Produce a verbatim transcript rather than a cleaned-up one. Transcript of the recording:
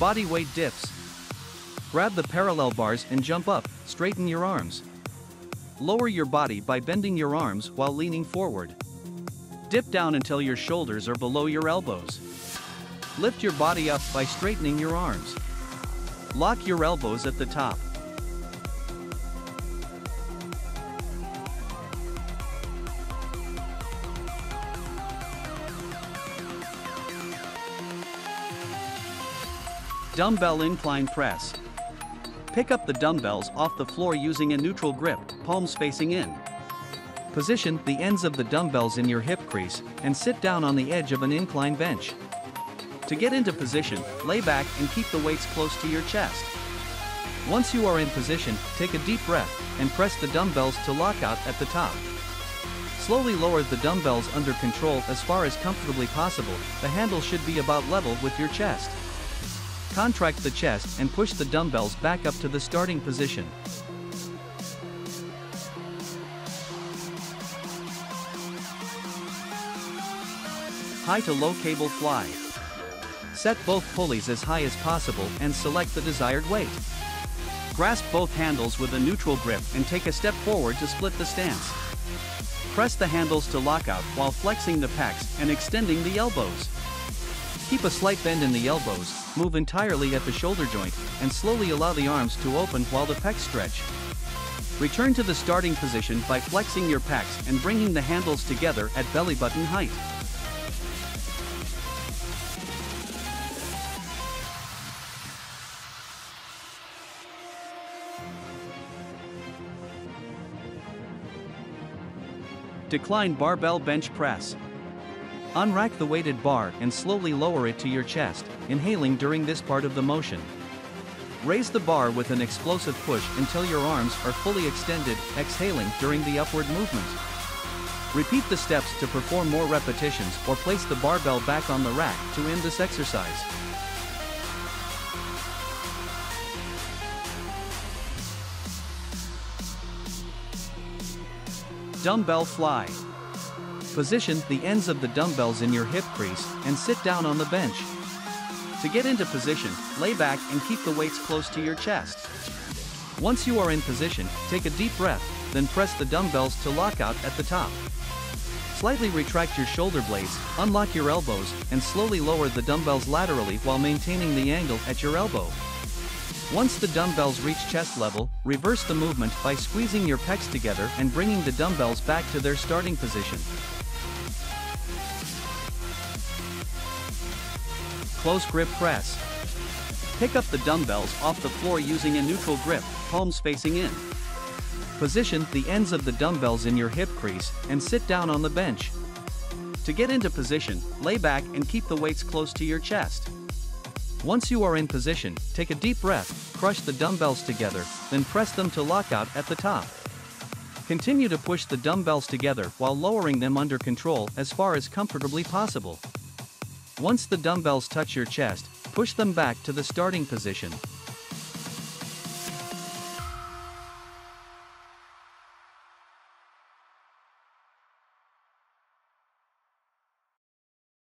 Body weight dips. Grab the parallel bars and jump up, straighten your arms. Lower your body by bending your arms while leaning forward. Dip down until your shoulders are below your elbows. Lift your body up by straightening your arms. Lock your elbows at the top. Dumbbell incline press. Pick up the dumbbells off the floor using a neutral grip, palms facing in. Position the ends of the dumbbells in your hip crease and sit down on the edge of an incline bench. To get into position, lay back and keep the weights close to your chest. Once you are in position, take a deep breath and press the dumbbells to lock out at the top. Slowly lower the dumbbells under control as far as comfortably possible. The handle should be about level with your chest. Contract the chest and push the dumbbells back up to the starting position. High to low cable fly. Set both pulleys as high as possible and select the desired weight. Grasp both handles with a neutral grip and take a step forward to split the stance. Press the handles to lock out while flexing the pecs and extending the elbows. Keep a slight bend in the elbows, move entirely at the shoulder joint, and slowly allow the arms to open while the pecs stretch. Return to the starting position by flexing your pecs and bringing the handles together at belly button height. Decline barbell bench press. Unrack the weighted bar and slowly lower it to your chest, inhaling during this part of the motion. Raise the bar with an explosive push until your arms are fully extended, exhaling during the upward movement. Repeat the steps to perform more repetitions or place the barbell back on the rack to end this exercise. Dumbbell fly. Position the ends of the dumbbells in your hip crease and sit down on the bench. To get into position, lay back and keep the weights close to your chest. Once you are in position, take a deep breath, then press the dumbbells to lock out at the top. Slightly retract your shoulder blades, unlock your elbows, and slowly lower the dumbbells laterally while maintaining the angle at your elbow. Once the dumbbells reach chest level, reverse the movement by squeezing your pecs together and bringing the dumbbells back to their starting position. Close grip press. Pick up the dumbbells off the floor using a neutral grip, palms facing in. Position the ends of the dumbbells in your hip crease and sit down on the bench. To get into position, lay back and keep the weights close to your chest. Once you are in position, take a deep breath, crush the dumbbells together, then press them to lock out at the top. Continue to push the dumbbells together while lowering them under control as far as comfortably possible. Once the dumbbells touch your chest, push them back to the starting position.